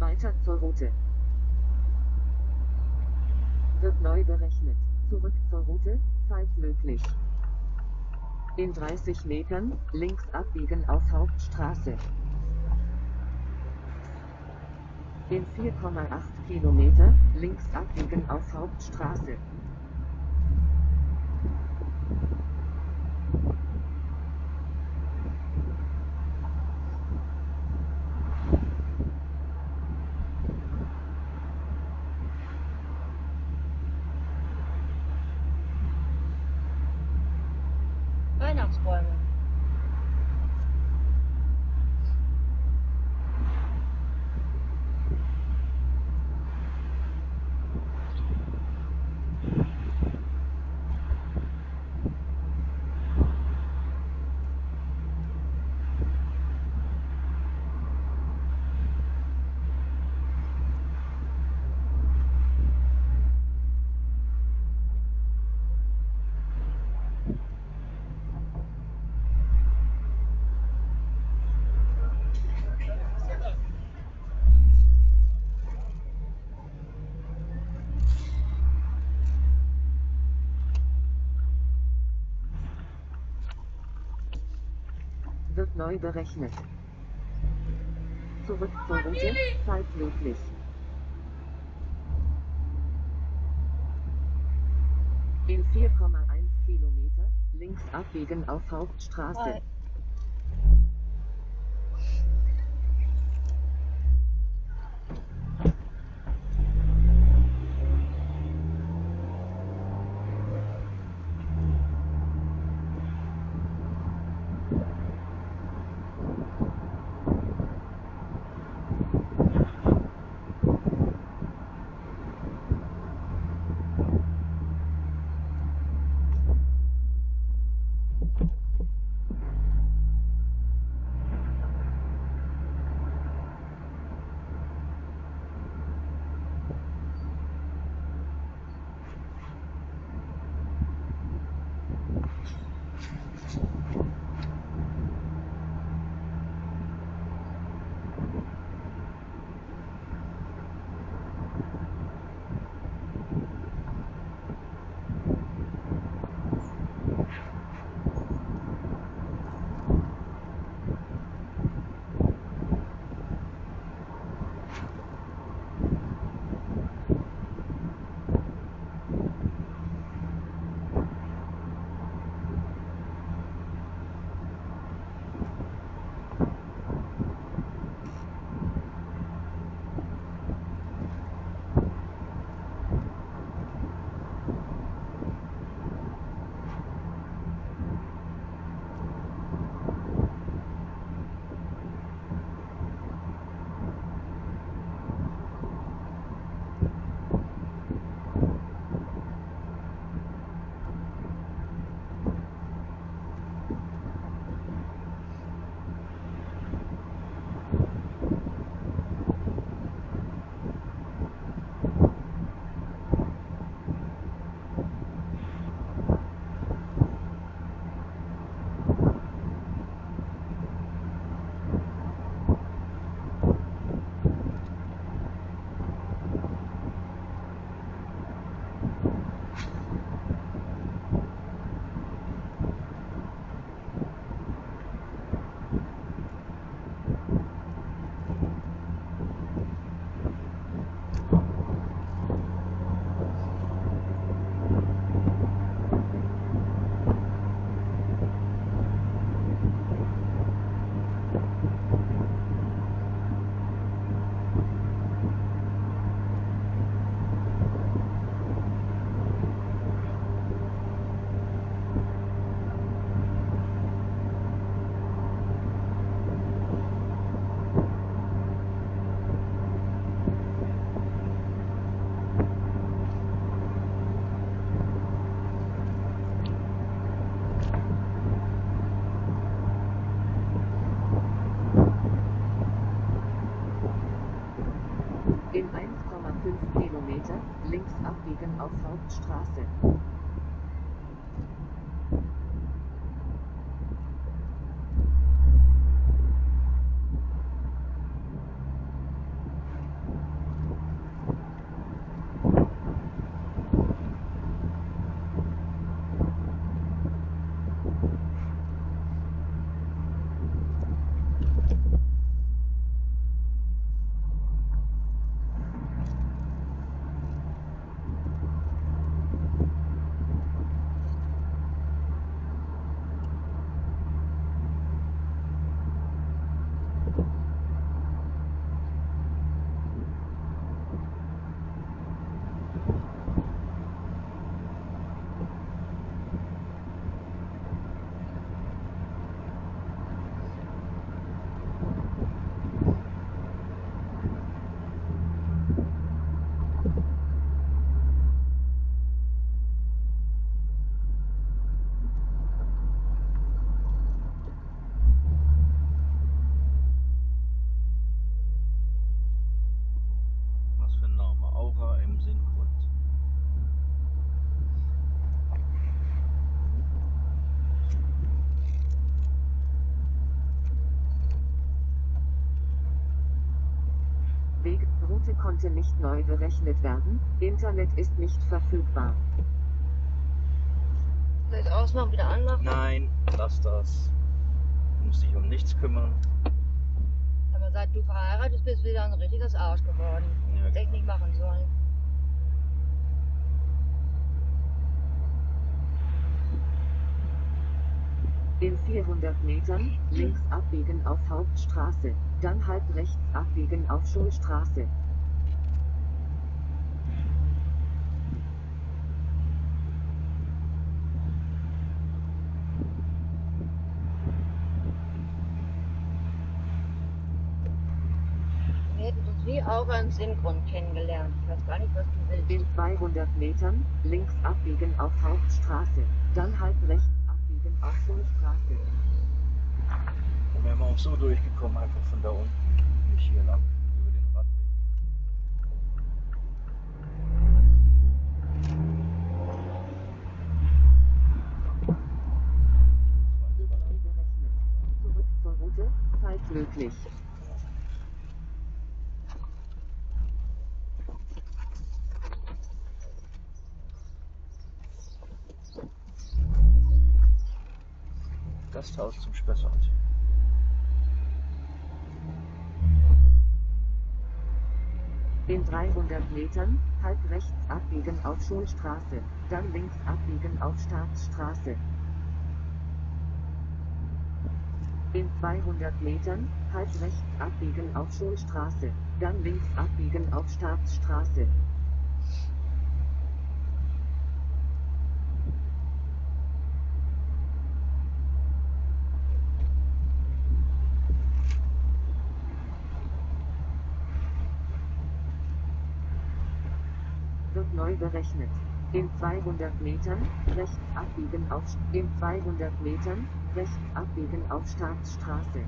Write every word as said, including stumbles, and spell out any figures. Weiter zur Route. Wird neu berechnet. Zurück zur Route, falls möglich. In dreißig Metern, links abbiegen auf Hauptstraße. In vier Komma acht Kilometer, links abbiegen auf Hauptstraße. Weihnachtsbäume. Wird neu berechnet. Zurück zur Route, falls möglich. In vier Komma eins Kilometer, links abbiegen auf Hauptstraße. auf Hauptstraße. Aura im Sinngrund. Wegroute konnte nicht neu berechnet werden, Internet ist nicht verfügbar. Soll ich es ausmachen, wieder anlaufen? Nein, lass das. Du musst dich um nichts kümmern. Aber seit du verheiratet bist, wieder ein richtiges Arsch geworden. Ja, hätte ich nicht machen sollen. In vierhundert Metern links abbiegen auf Hauptstraße, dann halb rechts abbiegen auf Schulstraße. Wie auch im Sinngrund kennengelernt. Ich weiß gar nicht, was du willst. In zweihundert Metern links abbiegen auf Hauptstraße, dann halb rechts abbiegen auf Schulstraße. Da wären wir auch so durchgekommen, einfach von da unten, nicht hier lang. Über den Radweg. Zurück zur Route, falls möglich. Gasthaus zum Spessart. In dreihundert Metern halb rechts abbiegen auf Schulstraße, dann links abbiegen auf Staatsstraße. In zweihundert Metern halb rechts abbiegen auf Schulstraße, dann links abbiegen auf Staatsstraße. Neu berechnet. In zweihundert Metern rechts abbiegen auf in zweihundert Metern rechts abbiegen auf Staatsstraße.